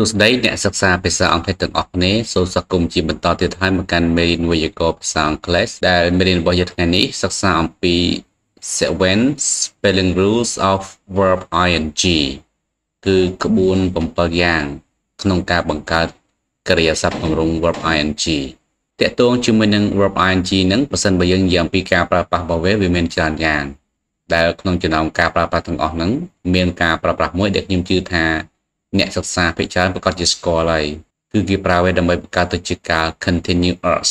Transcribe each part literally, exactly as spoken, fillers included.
ទស្សនវិជ្ជាអ្នកសិក្សាភាសាអង់គ្លេសទាំងអស់គ្នាសូមស្វាគមន៍ជាបន្តទៀតហើយមកកាន់មេរៀនវេយ្យាករណ៍ភាសាអង់គ្លេសដែលមេរៀនវេយ្យាករណ៍ភាសាអង់គ្លេស Seven spelling rules of verb ing គឺក្បួន verb ing តើតួជាមួយនឹង verb ing នឹងប្រសិនបើយើងនិយាយអំពីការប្រើប្រាស់របស់វាវាមានច្រើនយ៉ាងដែលក្នុងចំណោមការប្រើប្រាស់ទាំងអស់ហ្នឹងមានការប្រើប្រាស់មួយដែលខ្ញុំជឿថា អ្នកសិក្សាពិចារណាប្រកាសជាស្គាល់ហើយគឺគេប្រើវាដើម្បីបង្កើតទៅជាការ continuous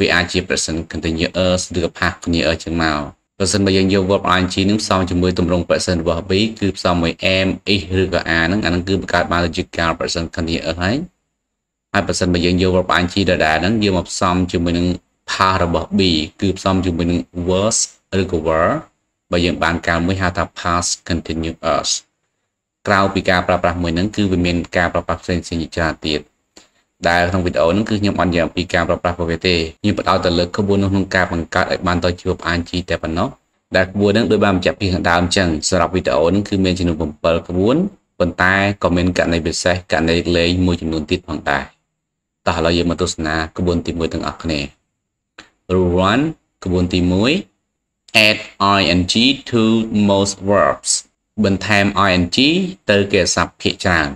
វាអាចជា present continuous ឬ past continuous ចឹងមកប្រសិនបើយើងយក verb ing នឹងផ្សំជាមួយទម្រង់ present របស់ be គឺផ្សំមួយ am is ឬក៏ are ហ្នឹងអាហ្នឹងគឺបង្កើតបានជាការ present continuous ហើយហើយប្រសិនបើយើងយក verb ing ដដែលហ្នឹងយើងមកផ្សំជាមួយនឹង past របស់ be គឺផ្សំជាមួយនឹង was ឬក៏ were បើយើងបានកាលមួយហៅថា past continuous ក្រៅពីការប្រើប្រាស់មួយហ្នឹងគឺវាមានការប្រើប្រាស់ផ្សេងៗជាច្រើនទៀតដែលក្នុងវីដេអូហ្នឹងគឺខ្ញុំអនុញ្ញាតអំពីការប្រើប្រាស់ប្រវេទេខ្ញុំបន្តទៅលើក្បួនក្នុងការបង្កើតឲ្យបានទៅជា Rule 1 ក្បួន ទី 1 Add ing to most verbs បន្ថែម ing ទៅគេសព្ទភាគច្រើន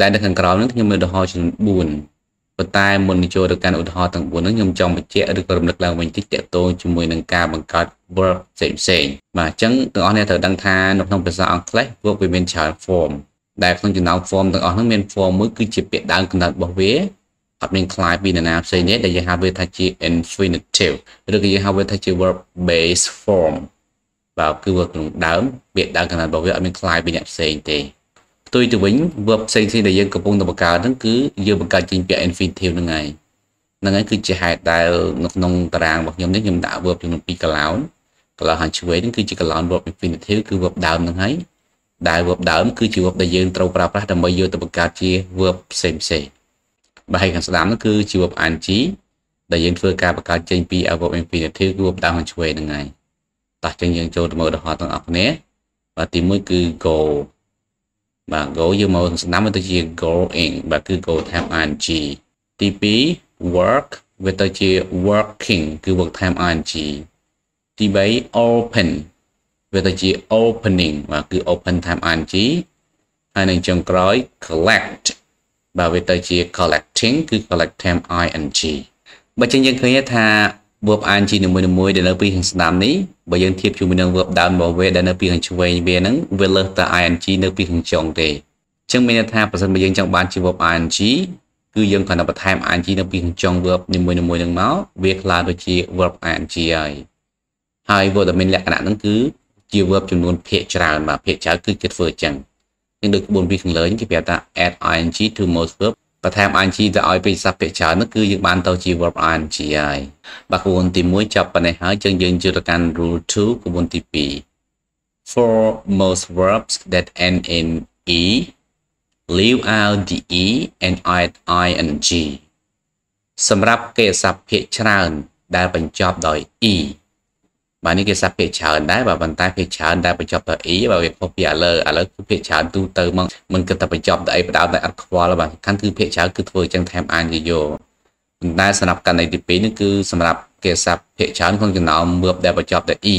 ដែលនៅខាងក្រោមនេះខ្ញុំមានឧទាហរណ៍ចំនួន 4 ប៉ុន្តែមុននឹងចូលទៅកាន់ឧទាហរណ៍ទាំង 4 នេះខ្ញុំចង់បញ្ជាក់ឬក៏រំលឹកឡើងវិញតិចតទៅជាមួយនឹងការបង្កើត verb ផ្សេងៗបាទអញ្ចឹងទាំងអស់នេះត្រូវដឹងថានៅក្នុងភាសាអង់គ្លេស verb វាមានច្រើន form ដែលក្នុងចំណោម form ទាំងអស់ហ្នឹងមាន form មួយគឺជាពាក្យដើមកំណត់របស់វាអត់មានคล้ายពីណាផ្សេងទេដែលគេហៅវាថាជា infinitive ឬក៏គេហៅវាថាជា verb base form បាទគឺវាក្នុងដើមពាក្យដើមកំណត់របស់វាអត់មានคล้ายពីអ្នកផ្សេងទេផ្ទុយទៅវិញ verb ផ្សេងៗដែលយើងកំពុងតែបង្កើតហ្នឹងគឺយើងបង្កើតចេញពាក្យ infinitive ហ្នឹងហើយហ្នឹងហើយគឺជាហេតុដែលនៅក្នុងតារាងរបស់ខ្ញុំនេះខ្ញុំដាក់ verb ចំនួន 2 កន្លោន កន្លោនឆ្វេងហ្នឹងគឺជា កន្លោន verb infinitive គឺ verb ដើមហ្នឹងហើយដែល verb ដើមគឺជា verb ដែលយើងត្រូវប្រើប្រាស់ដើម្បីយកទៅបង្កើតជា verb ផ្សេងៗបាទហើយខាងស្ដាំហ្នឹងគឺជា verb ing ដែលយើងធ្វើការបង្កើតចេញពី verb infinitive គឺ verb ដើមឆ្វេងហ្នឹងហើយ តោះចឹងយើងចូលទៅមើលឧទាហរណ៍ទាំងអស់គ្នាបាទទីមួយគឺ go បាទ go យើងមកស្ដាំទៅជា going បាទគឺ go តាម ing ទី2 work វាទៅជា working គឺ work តាម ing ទី3 open វាទៅជា opening បាទគឺ open តាម ing ហើយនឹងចុងក្រោយ collect បាទវាទៅជា collecting គឺ collect តាម ing បើចឹងយើងឃើញថា verb ing នីមួយៗដែលនៅពីខាងស្ដាំនេះបើយើងធៀបជាមួយនឹង verb ដើមរបស់វាដែលនៅពីខាងឆ្វេងវាហ្នឹងវាលើសតែ ing នៅពីខាងចុងទេអញ្ចឹងមានន័យថាប្រសិនបើយើងចង់បានជា verb ing គឺយើងគ្រាន់តែបន្ថែម ing នៅពីខាងចុង verb នីមួយៗហ្នឹងមកវាក្លាយទៅជា verb ing ហើយហើយ verb ដែលមានលក្ខណៈហ្នឹងគឺជា verb ចំនួនភាគច្រើនបាទភាគច្រើនគឺគេធ្វើអញ្ចឹងដូចក្បួនពីខាងលើគេប្រាប់ថា add ing to most verb បន្ថែម ing ទៅឲ្យពីសព្ទភាគច្រើនហ្នឹងគឺយើងបានទៅជា verb ing ហើយបាទក្បួនទី 1 ចប់ប៉ុណ្ណេះហើយចឹងយើងចូលទៅកាន់ rule 2 ក្បួនទី 2 for most verbs that end in e leave out the e and add ing សម្រាប់គេសព្ទភាគច្រើនដែលបញ្ចប់ដោយ e បាទនេះគេសព្ទភាគច្រើនដែរបាទប៉ុន្តែភាគច្រើនដែលបញ្ចប់ដោយ e បាទវាខុសពីឥឡូវឥឡូវគឺភាគច្រើនទូទៅមកមិនគិតតែបញ្ចប់ដោយអីបណ្ដោតតែអត់ខ្វល់បាទសំខាន់គឺភាគច្រើនគឺធ្វើចឹងថែម ing យកប៉ុន្តែសម្រាប់ករណីទី 2 នេះគឺសម្រាប់គេសព្ទភាគច្រើនក្នុងចំណោម verb ដែលបញ្ចប់ដោយ e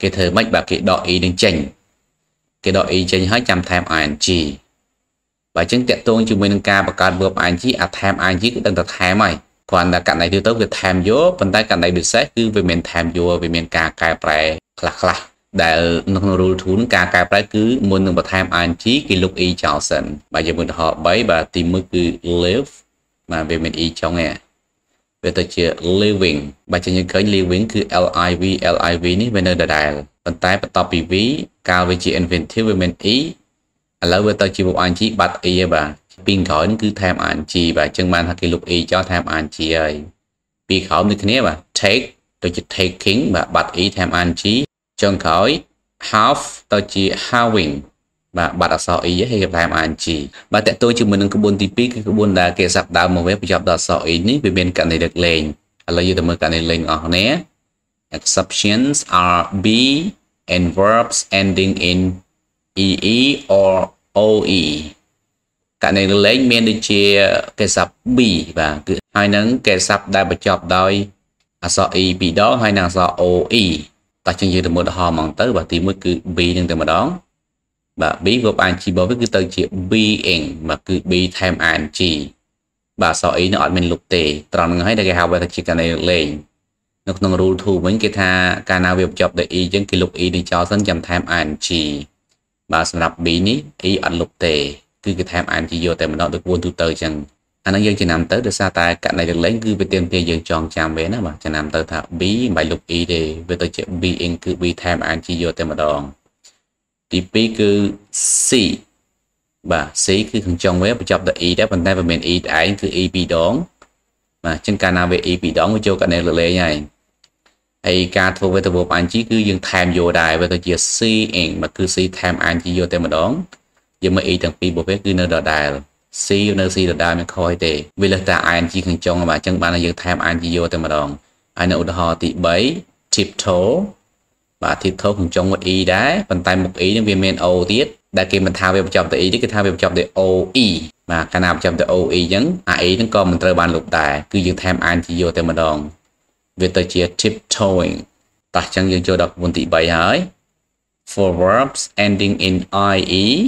គេធ្វើម៉េចបាទគេដក e នឹងចេញគេដក e ចេញហើយចាំថែម ing បាទអញ្ចឹងតកតងជាមួយនឹងការបង្កើត verb ing អាថែម ing គឺដឹងតែថែមហើយ គ្រាន់តែករណីទូទៅវាថែមយកប៉ុន្តែករណីពិសេសគឺវាមានថែមយកវាមានការកែប្រែខ្លះៗដែលនៅក្នុង rule 2 នឹងការកែប្រែគឺមុននឹងបន្ថែម ing គេលុប e ចោលសិន បាទយើងមើលឧទាហរណ៍ 3 បាទទី 1 គឺ live បាទវាមាន e ចុងឯវាទៅជា living បាទចឹងយើងឃើញ living គឺ liv liv នេះវានៅដដែលប៉ុន្តែបន្ទាប់ពី v កាលវាជា infinitive វាមាន e ឥឡូវវាទៅជា verb ing បាត់ e ហើយបាទ ពីក្រោយគឺថែម ing បាទអញ្ចឹងបានថាគេលុប e ចោលថែម ing ហើយពីក្រោយនេះគ្នាបាទ take ទៅជា taking បាទបាត់ e ថែម ing ចុងក្រោយ have ទៅជា having បាទបាត់ អក្សរ e ហើយគេថែម ing បាទតើតើជាមួយនឹងក្បួនទី 2 គឺក្បួនដែលគេសាប់ដើមមកវាបញ្ចប់ដល់ អក្សរ e នេះវាមានករណីលើកលែងឥឡូវយើងទៅមើលករណីលើកលែងអស់គ្នា exceptions are be and verbs ending in ee or oe cả này lấy miền đi chia cái sập bì và cứ hai nắng cái sập đại bạch chọc đôi à sọ y bì đó hai nàng sọ ô y ta chân như được một hò mòn tới và tìm mới cứ bì nhưng từ mà đón bà bí gộp anh chỉ bảo với cái từ chữ V-ing mà cứ bi thêm anh chỉ bà sọ ý nó ở mình lục tề tròn ngay đây cái học về thật chỉ cả này lên nó còn rule thu với cái tha cả nào việc chọc để y chân kỷ lục y đi cho sân chậm thêm anh chỉ bà sẽ lập bí ní y ở lục tề cứ cái tham ăn chỉ vô tại mình nó được buôn thu tờ chẳng anh nói dân chỉ nằm tới được xa tài cạnh này được lấy cứ về tiền tiền dân tròn chạm về nó mà chẳng nằm tới thảo bí bài lục y để về tới chuyện bi in cứ bi tham ăn chỉ vô tại mà đòn thì bí cứ xì bà xí cứ thằng chồng web chọc đợi y đã bàn tay và mình y ấy cứ y bị đón mà trên canal về y bị đón với châu cạnh này lệ này ai ca thua với tờ bộ anh chỉ cứ dân tham vô đài về tới chuyện xì mà cứ xì tham ăn chỉ vô tại mà đón giờ mà ý thằng pi bộ phép cứ nơi đòi đài rồi xí nơi xí đòi đài mới khôi tệ vì là ta anh chỉ cần chọn mà chẳng bạn là giờ tham anh chỉ vô từ mà đòn anh nội họ tị bấy chip thố và thịt thố cùng chọn một ý đấy bàn tay một ý nhân viên men ô tiết đã kia mình thao về chọn tự ý đấy cái thao về chọn để ô ý mà cái nào chọn tự ô ý nhấn à ý nó còn mình rơi bàn lục tài cứ giờ tham anh chỉ vô từ mà đòn về tới chia chip thối ta chẳng giờ cho đọc vốn tị bấy hỡi for verbs ending in ie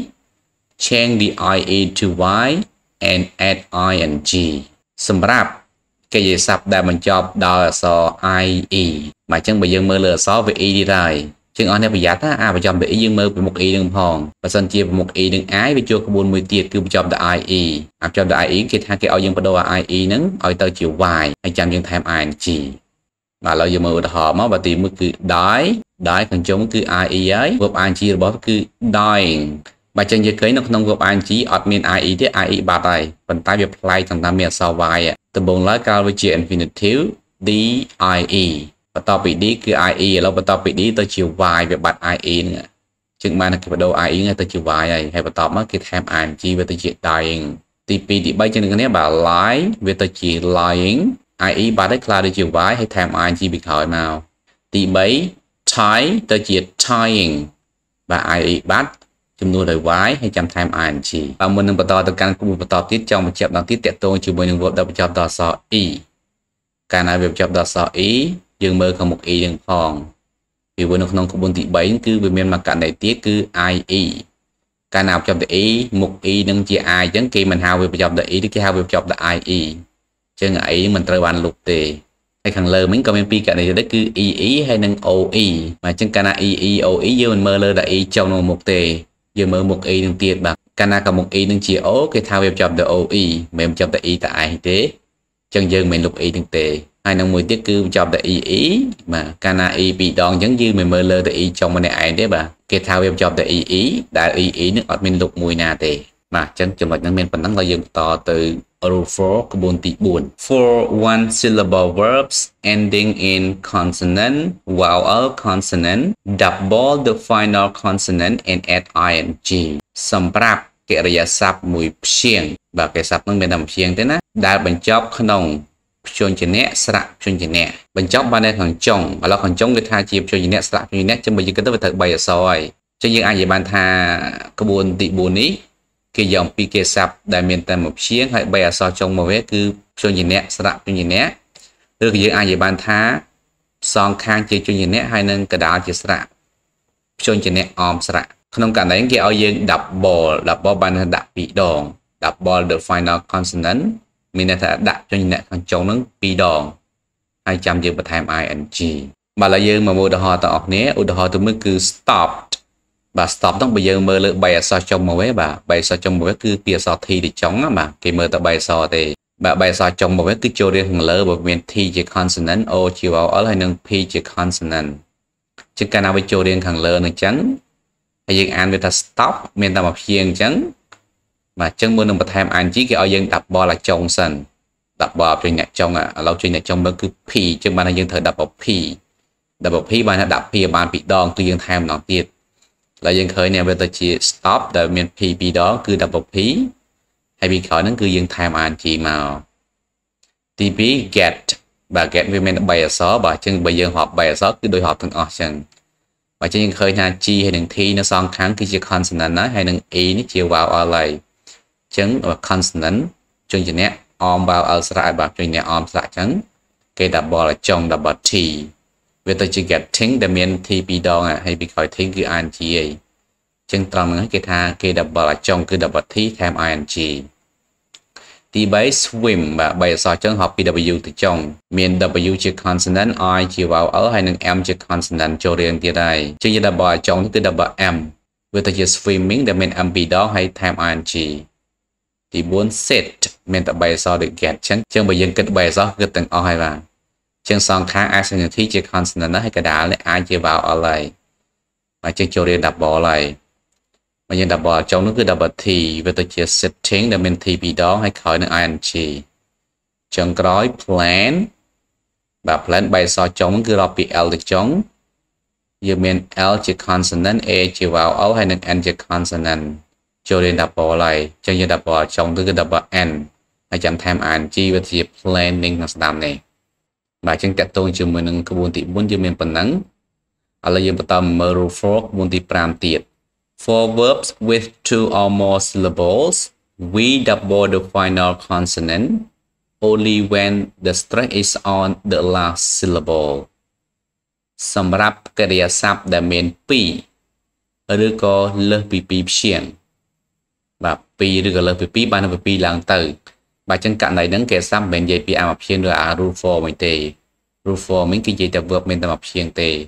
change the ie to y and add ing. Sầm rạp cái gì sắp đại mình cho đòi so ie mà chẳng bây giờ mơ lừa so với y đi rồi chẳng anh em phải giặt á à phải chọn bị dương mơ với một y đừng hòn và sân chia với một y đừng ái với chưa có buồn mười tiệt cứ chọn đại ie à chọn đại ý cái hai cái ao dương bắt đầu ie nứng ao tơ chiều vài anh chăm dương tham ai chỉ mà lo giờ mơ họ máu và tìm mới cứ đói đói còn chống cứ ie ấy vấp ai chỉ bỏ cứ đói bà chân như cái nó không gộp anh chỉ admin ai thế ai bà tay phần tay việc play thằng ta miệng sau vai từ bốn lá cao với chuyện infinitive đi ie và tao bị đi cứ ie lâu và tao bị đi tới chiều vai việc bật ie nữa chừng mai là cái bắt đầu ie ngay tới chiều vai này hay bắt tao mất cái tham anh chỉ về tới chuyện dying tp thì bây giờ đừng có bảo lái về tới chuyện lying ie bà đấy là tới chiều vai hay tham anh chỉ bị hỏi nào thì mấy tie tới chuyện tying và ie bắt chúng tôi đòi vái hay chăm tham ảnh chỉ và mình bắt đầu từ căn cũng bắt đầu tiết trong một chập đang tiết tiệt tôi chứ mình vừa đọc chập đỏ sọ ý cả này việc chập đỏ sọ ý dường mơ không một ý dường phòng vì vừa nông nông cũng buồn thị bấy cứ vì mình mà cả này tiết cứ ai ý cả nào chập đợi ý một ý nâng chia ai chẳng kỳ mình hào việc chập đợi ý cái hào việc chập đợi ai ý chứ ngại ý mình trời bàn lục tề hay khẳng lơ mình comment pi cả này đấy cứ ý ý hay nâng ô ý mà chẳng cả này ý ý ô ý dường mình mơ lơ đợi ý trong một tề giờ mở một y đường tiệt bạc cana cả một y đường chia ố cái thao việc chọn the o y mềm chọn the y tại thế chân dương mình lục y đường tề hai năm mười tiết cư chọn the y ý mà cana y bị đòn giống như mình mơ lơ the y trong bên này ai đấy bà cái thao việc chọn the y ý đại y ý nước ở mình lục mùi nà tề mà chân chọn vật năng men phần năng là dừng to từ rule four của bốn tỷ buồn for one syllable verbs ending in consonant vowel consonant double the final consonant and add ing. Sầm rạp kệ rìa sạp mùi pxiêng và cái sạp năng bên nằm pxiêng thế ná đã bánh chóp khăn ông chôn chê nẹ sạp chôn chê nẹ bánh chóp ba nè thằng chồng và lo thằng chồng cái tha chiếm chôn chê nẹ sạp chôn chê nẹ chân bởi dư cái tức với thật bày ở xoài cho những ai dạy bàn tha có buồn tỷ buồn ý cái dòng pk sạp đại miền tây một chiếc hãy bè so trong một vết cứ cho nhìn nét sạp cho nhìn nét được giữa ai về bàn thá son khang chơi cho nhìn nét hai nâng cả đá chơi sạp cho nhìn nét om sạp không cảm thấy cái ao dương đập bò đập bò bàn đập bị đòn đập bò được final consonant mình đã đặt cho nhìn nét thằng chồng nó bị đòn hai trăm giờ bật tham ai anh chị mà là dương mà mua đồ họ tạo nét đồ họ tôi mới cứ stop và stop đó bây giờ mơ lỡ bày so trong một cái bà bày so trong một cái cứ kia so thi để chống mà cái mơ ta bày so thì bà bày so trong một cái cứ cho đi thằng lỡ bởi miền thi chỉ consonant o chiều vào ở lại nâng p chỉ consonant chứ cái nào với cho đi thằng lỡ nâng trắng hay dân an người ta stop miền ta một riêng trắng mà chân mưa nâng bật thêm anh chỉ cái ở dân đập bo là trong sân đập bo trên nhạc trong à lâu trên nhạc trong mới cứ p chứ mà là dân thời đập bọc p đập bọc p bạn đập p bạn bị đòn từ dân tham nó tiệt là dân khởi nè về ta chỉ stop tại miền pb đó cứ đập bọc phí hay bị khởi nó cứ dân tham ăn chỉ màu tb get và get với men bày xó bà chân bây giờ họp bày xó cứ đôi họp thằng ở chân và chân dân khởi là chi hay đừng thi nó son kháng khi chỉ consonant nó hay đừng ý nó chiều vào ở lại chứng và consonant chung cho nét om vào ở sợi bạc chung nét om sợi trắng cái đập bò là chồng đập bò t về tôi chỉ get thính để miền thì bị đòn à hay bị khỏi thính cứ an chi chân tròn nữa cái tha cái đập bò là chồng cứ đập bò thí thêm an chi thì bấy swim và bây giờ chân học pw từ chồng miền w chữ consonant i chữ vào ở hay nâng m chữ consonant cho riêng kia đây chứ như đập bò chồng cứ đập bò m về tôi chỉ swimming để miền m bị đòn hay thêm an chi thì bốn set mình tập bài so được get chân chân bây giờ kết bài so kết từng o hay là chân song kháng ai sinh thì chỉ consonant hay cái đá này ai chỉ vào ở lại và chân cho riêng đập bò lại mà như đập bò trong nó cứ đập bò thì về tôi chỉ setting để mình thì bị đó hay khỏi nữa anh chị chân gói plan và plan bài so chống cứ đọc bị l được chống như mình l chỉ consonant a chỉ vào o hay nâng n chỉ consonant cho nên đập bò lại cho như đập bò trong thứ cái đập bò n hay chẳng thêm an chi và thì planning là làm này và chân tẹt tôi chừng mình có buồn thì muốn chừng mình phần nắng ở lại giờ bắt đầu mở fork buồn thì pram tiệt for verbs with two or more syllables we double the final consonant only when the stress is on the last syllable សម្រាប់កិរិយាសព្ទដែលមានពីរឬក៏លើសពីពីរព្យង្គvà pi được gọi là pi ban là pi làng từ và chân cạn này đến kẻ xăm bên dây pi à mập xiên rồi à rufo mình tề rufo mình cái gì tập vượt mình tập mập xiên tề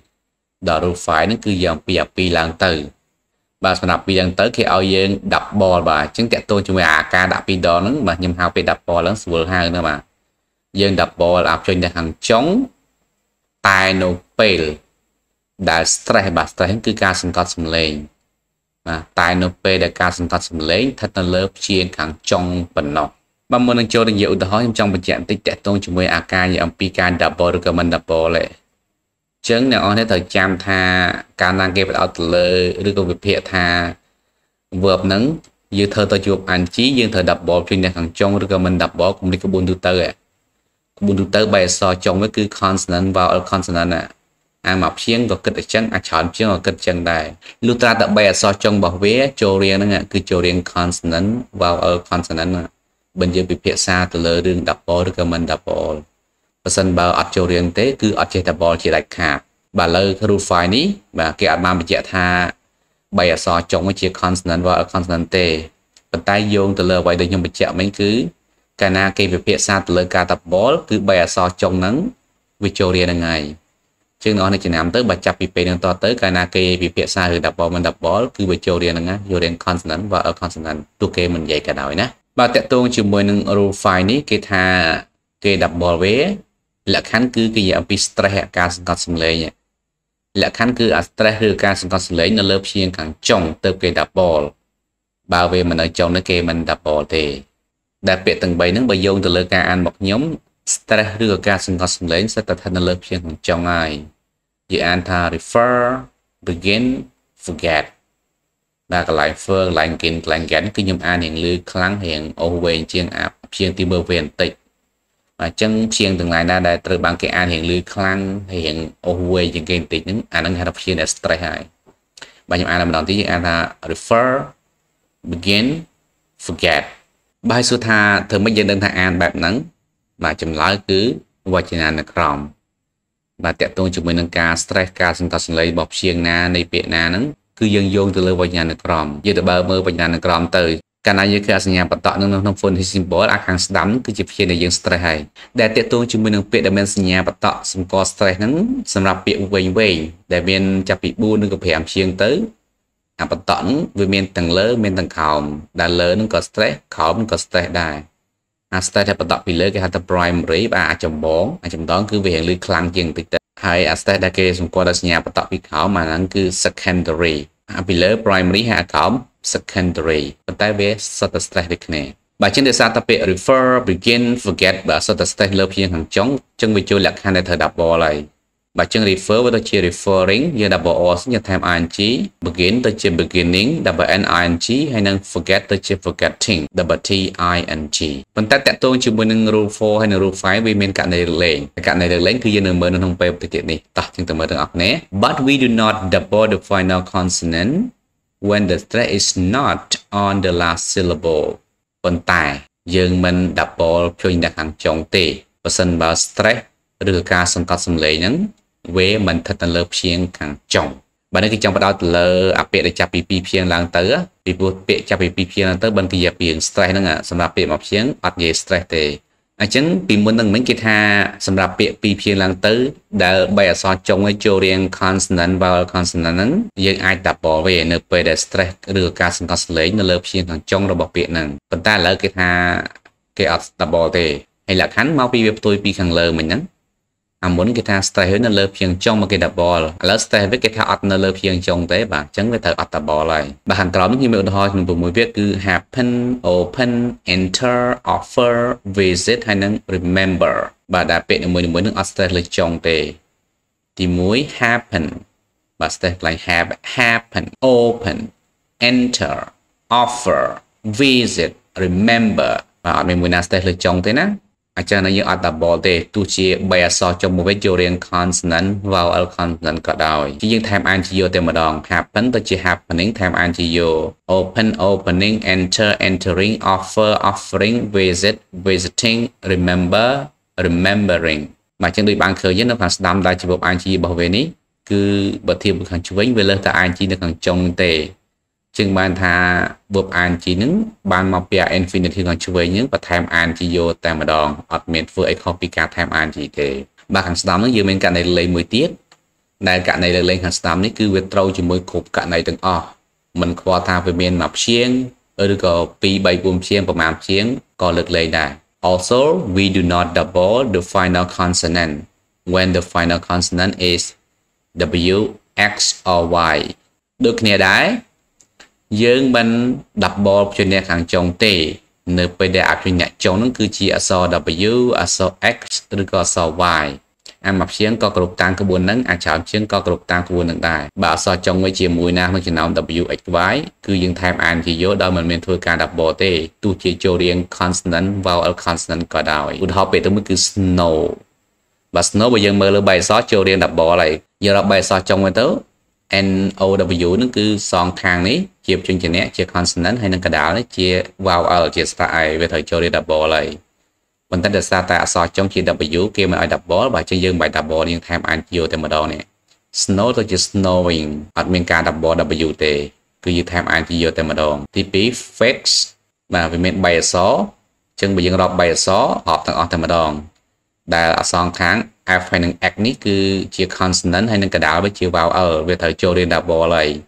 đó rufo phải nó cứ dòng pi à pi làng từ và sau đó pi làng tới khi ao yên đập bò và chân kẹt tôi chúng mày à ca đập pi đó nó mà nhầm hao pi đập bò lớn vừa hai nữa mà yên đập bò là cho nhà hàng chống tai nô pel đã stress và stress cứ ca sinh con sinh lên mà tại nó p để ca sinh thật xử lý thật là lớp chia kháng trong phần nọ mà muốn anh cho được nhiều từ hỏi trong bệnh trạng tích trẻ tôn chúng với ak như ông pk double recommend double lệ chứng nào hết thời chăm tha khả năng kêu vào từ lơ đưa công việc hiện tha vượt nắng như thơ tôi chụp ảnh chí như thời đập bộ trên hàng trong recommend double cũng đi có bốn thứ tư ạ bốn thứ tư bài so trong với cứ consonant vào consonant ạ ăn mọc xiên có kịch chân ăn chọn chứ còn kịch chân này lúc ta tập bè so trong bảo vế cho riêng nó cứ cho riêng consonant vào ở consonant bên dưới bị phía xa từ lơ đường đập bò được comment đập bò person bảo ở cho riêng thế cứ ở trên đập bò chỉ lại khạp bà lơ cứ phải ní và cái âm mà chạy tha bè so trong với chiếc consonant vào ở consonant tê bàn tay vuông từ lơ vậy để nhưng mà chạy mấy cứ cái na cái việc phía xa từ lơ ca tập bò cứ bè so trong nắng với cho riêng là ngày chứ nó này chỉ nắm tới bà chạp bị bê to tới cái na kê bị bịa xa rồi đập bò mình đập bó cứ bởi châu điên á vô đến consonant và ở consonant tôi kê mình dạy cả đời nè bà tệ tôn chừng mười nâng rô phai ní kê tha kê đập bò vế là khán cứ cái dạng bị stress ca sinh con sinh lấy nhé là khán cứ ở stress rồi ca sinh con sinh lấy nó lớp chiên càng chồng tớ kê đập bò bảo vệ mình ở chồng nó kê mình đập bò thì đặc biệt từng bày nâng bà dôn từ lơ ca ăn một nhóm stress đưa ca sinh con sinh lấy sẽ tập thân lớp chiên càng chồng ai dự án tha refer, begin, forget và cái lại phương lại kinh lại gắn cái nhóm an hiện lưu kháng hiện ô về chiên áp chiên tìm bờ về tịch và chân chiên từng lại đã từ bằng cái an hiện lưu kháng hiện ô về trên kênh tịch những an đang học chiên là stress hại và nhóm an làm đầu tiên an tha refer, begin, forget bài số tha thường mấy dân đơn tha an bạp nắng mà chấm lái cứ và trên an là còng và tệ tôn chúng mình nâng ca stress ca sinh thật sinh lấy bọc chiêng na này bệ na nâng cứ dân dôn từ lời vào nhà nâng còm dưới từ bờ mơ vào nhà nâng còm từ cả này dưới cái sinh nhà bật tọa nâng nông phôn thì sinh bố là kháng đắm cứ dịp chiêng này dân stress hay để tệ tôn chúng mình nâng bệ để bên sinh nhà bật tọa xung có stress nâng xâm rạp bệ quên quên để bên chạp bị buôn nâng gặp hẻm chiêng tới à bật tọa nâng với mình tầng lỡ mình tầng khỏng đã lỡ nâng có stress khó nâng có stress đài à stress là bật tọa bị lỡ cái hạt tập prime rễ và chồng bố à chồng đó cứ về hiện lưu kháng chiêng tích hay à stress đại kê xung quanh đó nhà bật tọa bị khảo mà nó cứ secondary à bị lỡ primary hạ khảo secondary bật tay về sốt stress được nè và trên đời xa tập bị refer begin forget và sốt stress lớp chiêng hàng chống chân bị chui lạc hai này thời đập bò lại và chân refer với tôi chia referring như đập bò sẽ nhận thêm ing begin tôi chia beginning đập bò n ing hay nâng forget tôi chia forgetting đập bò t ing phần ta tẹt tôi chịu muốn nâng rule four hay nâng rule five vì mình cạn này được lên cạn này được lên cứ như nâng mới nâng không phải thực hiện này ta chúng ta mới được học nhé but we do not double the final consonant when the stress is not on the last syllable Còn tài dương mình double cho những đặc hành trọng tệ và sân vào stress được ca sân cao sân lấy nhấn với mình thật là lớp chiên càng trọng và nơi trong bắt đầu lơ áp bệ để chạp bì bì phiên làng tớ vì bột bệ chạp bì bì phiên làng tớ bằng kỳ dạp biển stress nâng ạ sân rạp bệ mọc chiếng ọt dễ stress tê à chẳng vì muốn nâng mấy kết hạ sân rạp bệ bì phiên làng tớ đã bày ở so trong cái chỗ riêng consonant vào consonant nâng dương ai đạp bỏ về nơi bệ để stress được ca sân cao sân lấy nơi lớp chiên càng trọng rồi bọc bệ nâng còn ta lỡ kết hạ cái ọt đạp bỏ tê hay là khán mau bì bếp tôi bì khẳng lờ mình nâng à muốn cái thang stay hướng nó lơ phiền trong một cái đập bò là stay với cái thang ọt nó lơ phiền trong tế bạn chẳng với thờ ọt đập bò lại và hàng tróm như mình thôi mình vừa mới viết cứ happen open enter offer visit hay năng remember và đã biết mình muốn nó stay lên trong tế thì mũi happen và stay lại have happen open enter offer visit remember và mình muốn nó stay lên trong tế nè cho nên những ở tập bò để tu chia bè so trong một cái chiều riêng consonant vào al consonant cả đời chỉ riêng time antio từ một đòn happen tới chỉ happening time antio open opening enter entering offer offering visit visiting remember remembering mà trên đôi bàn khởi nhất nó hàng năm đại chỉ bộ anti bảo vệ ní cứ bật thêm một hàng chú ý về lớp ta anti được hàng trong tề chừng bàn thà buộc an chỉ những bàn mọc bia infinity còn chú ý những và time an chỉ vô tại mà đòn ọt mệt vừa ấy copy cả time an chỉ thế bà hàng sám nó dư bên cạnh này lấy mười tiết này cạnh này lên hàng sám đấy cứ withdraw chỉ mỗi cục cạnh này từng o mình qua ta về bên mập chiên ở được có pi bảy buông chiên và mập chiên còn lực lấy này also we do not double the final consonant when the final consonant is w x or y được nè đấy dương mình đập bò cho nên hàng chồng tệ nơi bây giờ áp cho nhạc chồng nó cứ chỉ ở so w ở so x rồi có so y em mập chiến có cực tăng cơ buồn nắng à chạm chiến có cực tăng cơ buồn nắng đài bảo so chồng với chiều mùi nam nó chỉ nóng w x y cứ dương thêm an thì vô đó mình mình thôi cả đập bò tệ tu chỉ cho riêng consonant vào ở consonant có đòi ưu hợp về tôi mới cứ snow và snow bây giờ mơ là bài so cho riêng đập bò lại giờ là bài so chồng với tớ now nó cứ son khang đấy chia chương trình này chia consonant hay nâng cả đảo đấy chia vào ở chia style về thời cho đi đập bò lại mình tách được xa tại so trong chia w kia mà ở đập bò và trên dương bài đập bò nhưng thêm anh vô thêm một đầu này snow tôi chia snowing ở miền cả đập bò wt cứ như thêm anh vô thêm một đầu tp fix mà vì miền bài số chân bị dương đọc bài số họp thằng ở thêm một đầu đã son kháng f hay nâng x này cứ chia consonant hay nâng cả đảo với chia vào ở về thời cho đi đập bò lại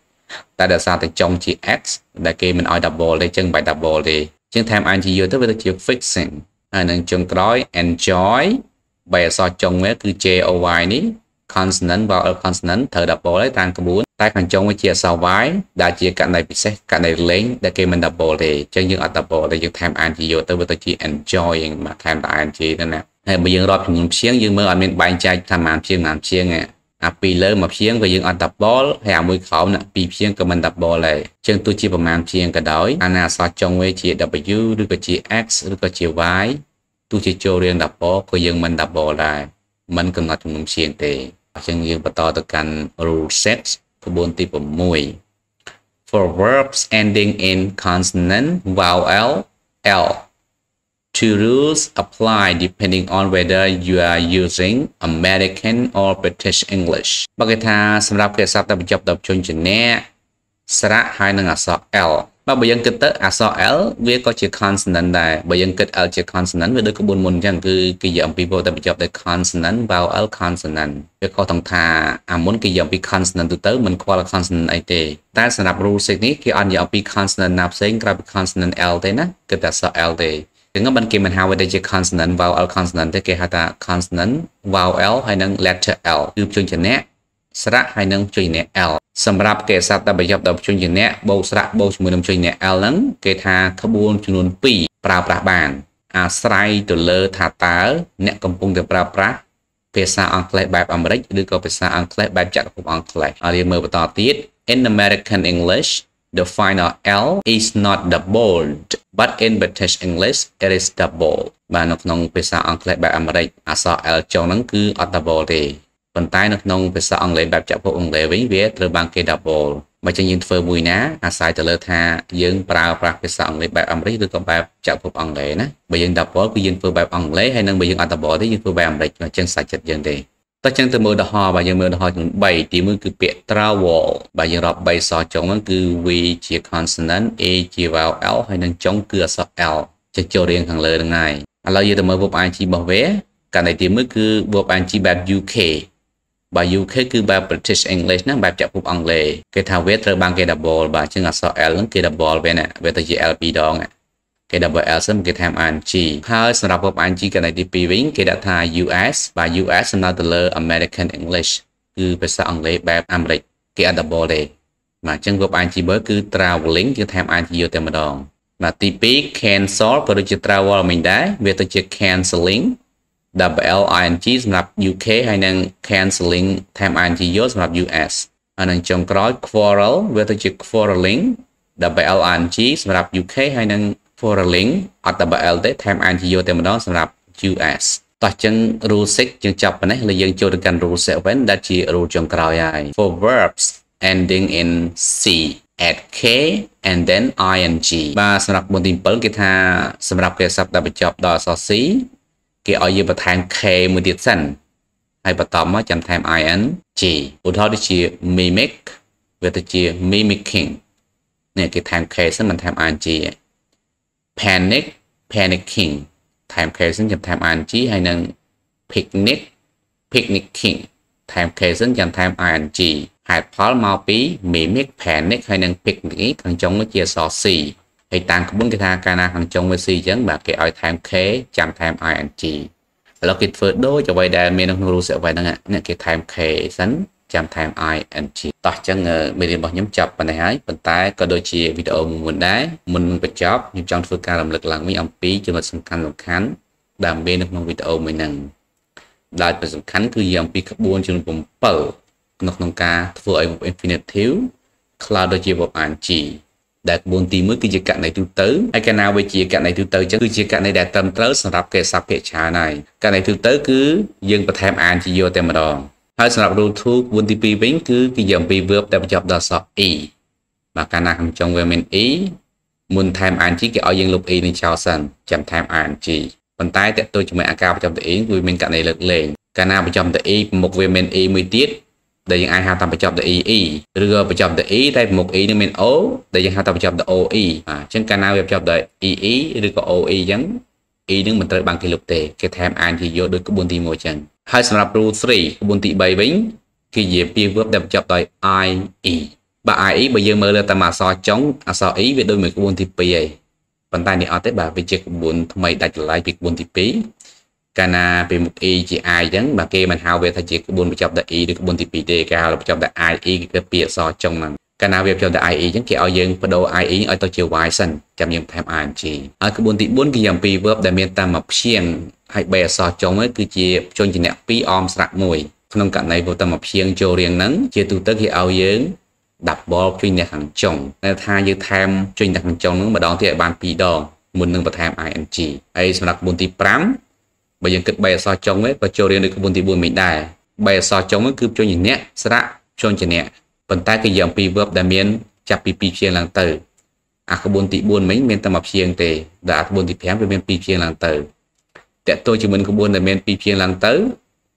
ta đã sao thì trong chữ x đã kia mình oi double để chân bài double đi chân thêm anh chị vô tới với chữ fixing anh à, chân trói enjoy bài so trong ấy cứ j o y ní consonant vào ở consonant thờ double lấy tăng cái bốn tay còn trong với chia sau vái đã chia cạnh này bị xét cạnh này lên đã kia mình double thì chân dương ở double để dương thêm anh chị vô tới với chữ enjoy mà thêm tại anh chị nên nè hay bây giờ đọc những tiếng dương mơ ở bên bài trai tham ăn chiên làm chiên nè à pi lớn mà phiên và dương ăn đập bò hay ăn muối khẩu nè pi phiên của mình đập bò lại chân tôi chia bằng màng phiên cả đói anh à so trong với chị w đưa cái chị x đưa cái chị y tôi chỉ cho riêng đập bò của dương mình đập bò lại mình cần ngặt những phiên thì chân dương bắt đầu từ căn rule set của bốn tiếp bằng mùi for verbs ending in consonant vowel l two rules apply depending on whether you are using American or British English. Bác cái thà, xem ra cái sao ta bị chọc đọc chung chữ nè, sra hai năng aso l. Bác bây giờ kết tới aso l, với có chữ consonant này, bây giờ kết l chữ consonant với đôi có bốn môn chẳng cứ cái dạng people ta bị chọc tới consonant vào l consonant. Với có thằng thà, à muốn cái dạng people consonant từ tới mình qua là consonant ai tê. Ta xem ra rule sách này, cái anh dạng people consonant nào sẽ gặp consonant l thế nè, kết aso l thế. Tiếng ở bên kia mình hào về đây chỉ consonant vowel consonant thế kia hay ta consonant vowel hay nâng letter l cứ chương trình nét sra hay nâng chương trình l sầm rạp kệ sát ta bây giờ đọc chương trình nét bầu sra bầu mười năm chương trình l nâng kệ tha khâu buôn chương trình pi prà prà bàn à srai từ lơ thả táo nét cầm cung từ prà prà về sa Anh bài âm rít đưa câu về sa Anh bài chặt của Anh Lệ ở đây mời vào tọt tiết in American English the final L is not doubled, but in British English it is doubled. Và nó nông về sao Anh Lệ bài American, à sao L trong nó cứ ở double thì. Còn tại nó nông về sao Anh Lệ bài chạm của Anh Lệ với về từ bang kia double. mà chẳng những phơi mùi ná, à sai từ lơ tha, dương prao prao cái sòng này bẹp âm đấy tôi còn bẹp chạm phục âm đấy nè, bây giờ đập bó cái dương phơi bẹp âm lấy hay nâng bây giờ ăn tập bó đấy dương phơi bẹp âm đấy mà chẳng sai chật dương đấy. Ta chẳng từ mưa đỏ hoa và giờ mưa đỏ hoa chúng bảy tí mưa cứ bẹt trao vỏ và giờ đọc bảy sọ chống nó cứ vì chỉ consonant e chỉ vào l hay nâng chống cửa sọ l cho chiều riêng hàng lời này. À lâu giờ từ mưa bọc anh chỉ bảo vé, cả này tí mưa cứ bọc anh chỉ bẹp u ca. Bà dù khi cứ bà British English nó bà chạm phục Anh Lê cái thao vết rơ băng cái đập bò bà chứ ngạc sao L nó cái đập bò về nè về tới chị lp đó nè cái đập bò L xong cái tham anh chị hơi xong đọc phục anh chị cái này đi piving cái đã thà u ét bà u ét xong nó từ lơ American English cứ về sao Anh Lê bà Americ cái đập bò đây mà chân phục anh chị bớ cứ traveling cái tham anh chị vô tìm mà đòn mà tê pê cancel và được chị travel mình đấy về tới chị canceling double-ing สำหรับ u ca ให้นั่ง canceling แทน ing ยศสำหรับ u s อันนั้นจงกร้อย quarrel เวลาจะ quarreling double-ing สำหรับ u k ให้นั่ง quarreling อัตบะ l ได้แทน ing ยศเต็มด้อสำหรับ u s ต่อจึง rule หกจึงจับไปนะเลยยังโจทย์กัน rule เจ็ดได้ที่ rule จงกร้อยใหญ่ for verbs ending in c at k and then ing มาสำหรับบนติมเปิ้ลกีตาร์สำหรับเกี่ยวกับดับเบิลจับดอสอซีcái ở dưới bậc thang K một tiết sẵn hay bậc tóm á chăm thêm i en chỉ ổn thói đi chìa mimic về từ chìa mimicking nè cái thang K sẵn mình thêm i en chỉ panic panicking thang K sẵn chăm thêm i en chỉ hay nâng picnic picnicking thang K sẵn chăm thêm i en chỉ hạt phó mau bí mimic panic hay nâng picnic thằng chống nó chìa sọ xì hay tăng bốn cái thang cana hàng trong với si chấn và cái oi tham khế chạm tham ing là cái phơi đối cho vay đa men ông rule sẽ vay năng ạ nè cái tham khế sánh chạm tham ing tỏ chân mình đi bằng nhóm chập và này hái vận tải có đôi chia video mình đá mình bị chóp nhưng trong phương ca làm lực lặng với ông pí cho mình sân khánh lộc khánh đàm bên ông video mình nằng đại phần sân khánh cứ dòng pí carbon cho mình mở nọc nòng ca vừa một infinitive cloud đôi chia một ing đạt bốn tí mới cứ chia cạnh này thứ tứ hay cái nào về chia cạnh này thứ tư chứ cứ chia cạnh này đạt tâm tới sản phẩm kệ sập kệ trà này cái này thứ tứ cứ dừng và thêm an chỉ vô tem mà đòn hay sản phẩm đồ thuốc bốn tí pi bính cứ cái dòng pi vượt để chọc đào sọ ý và cái nào không trong về mình ý muốn thêm an chỉ cái ở dân lục ý nên chào sẵn chẳng thêm an chỉ còn tay tại tôi cho mẹ cao trong tự ý vì mình cạnh này lực lên cái nào trong tự ý một về mình ý mười tiết để những ai hao tâm phải chọn để ý ý, rồi phải chọn để ý đây một ý nữa mình ố, để những hao tâm phải chọn để ô ý, à trên canal phải chọn để ý ý, rồi có ô ý giống, ý nữa mình tới bằng kỷ lục tệ, cái tham ăn thì vô được cái bốn tỷ một chừng, hai sản phẩm rule three, cái bốn tỷ bảy bính, khi dễ pivot để chọn để i ý, bà i ý bây giờ mới là ta mà so chống, à so ý về đôi mình cái bốn tỷ pi ấy, phần tai này ở tết bà về chiếc bốn thay mày đặt lại việc bốn tỷ pi cana về một y chỉ ai giống mà kia mình hao về thay chỉ cái buồn bị chọc đại y được cái buồn thì bị đề cao là bị chọc đại ai y cái bìa so trong này cana về chọc đại ai y giống kia ở dân và đồ ai y ở tao chiều vài sân chậm nhầm tham ăn chỉ ở cái buồn thì buồn cái dòng pi vấp đại miền tam mập xiên hay bè so trong ấy cứ chỉ cho chỉ nẹp pi om sạc mùi không cạnh này vô tam mập xiên cho riêng nắng chia tu tới khi ao dân đập bò chuyên nhà hàng chồng nên thay như tham chuyên nhà hàng chồng nữa mà đón thì bàn pi đòn muốn nâng vào tham ai ăn chỉ ấy sản buồn thì prám bây giờ kết bài so chống ấy và cho riêng được cái bốn tỷ bốn mình đài bài so chống ấy cứ cho nhìn nhé sạ cho nhìn nhé phần tay cái dòng pivot đã miên chặt pp chiên làng tử à cái bốn tỷ bốn mấy miên tầm mập chiên tề đã bốn tỷ phép với miên pp chiên làng tử tại tôi chỉ mình có bốn là miên pp chiên làng tử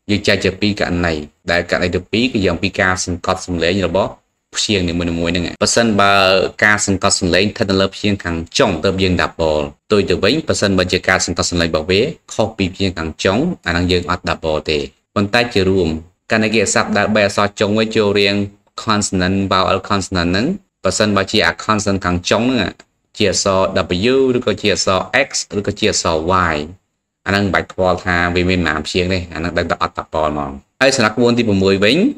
như trai chụp pi cạn này đại cạn này được pi cái dòng pi ca sinh cọt sinh lễ như là bó chiên thì mình muốn nè person ba ca sinh cọt sinh lễ thân lớp chiên thằng chồng tôm viên đạp bò tôi từ bấy person bây giờ ca sinh cọt sinh lễ bảo vệ copy viên thằng chồng anh đang dừng đạp bò thì còn tay chơi room cái này kia sắp đã bè so chồng với chiều riêng consonant vào ở consonant nắng person ba chia consonant thằng chồng nè chia so w rồi có chia so x rồi có chia so y anh đang bạch qua thà vì mình làm chiên đây anh đang đạp bò mòn ai sẽ là buôn thì một mười bính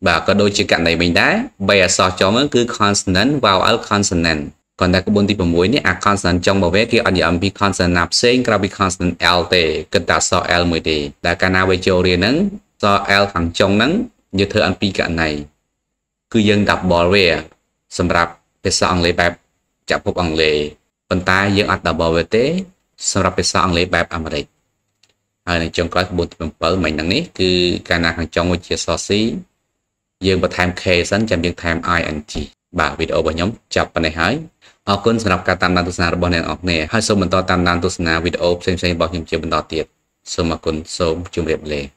và có đôi chữ cạnh này mình đã bây giờ cho nó cứ consonant vào ở consonant còn ta có bốn tiếng mũi này à consonant trong bảo vệ kia anh em bị consonant nạp sinh ra bị consonant lt cần ta so l mới đi đã cả nào về chiều riêng nắng so l thằng trong nắng như thưa anh bị cạnh này cứ dân đập bỏ về sầm rạp để so anh lấy bài chạm phục anh lấy phần tai dân anh đập bỏ về té sầm rạp để so anh lấy bài âm đấy ở này trong có bốn tiếng bờ mình năng ní cứ cả nào thằng trong với chia so xí dương bậc tham k sẵn chạm dương tham i n g bà video bởi nhóm chọc vào này hãy ở cuốn sản cả tam đàn tu sna bọn này ở nè hai số mình to tam đàn tu sna video xem xem bao nhiêu chiều mình to tiệt số mà cuốn số chung đẹp lề.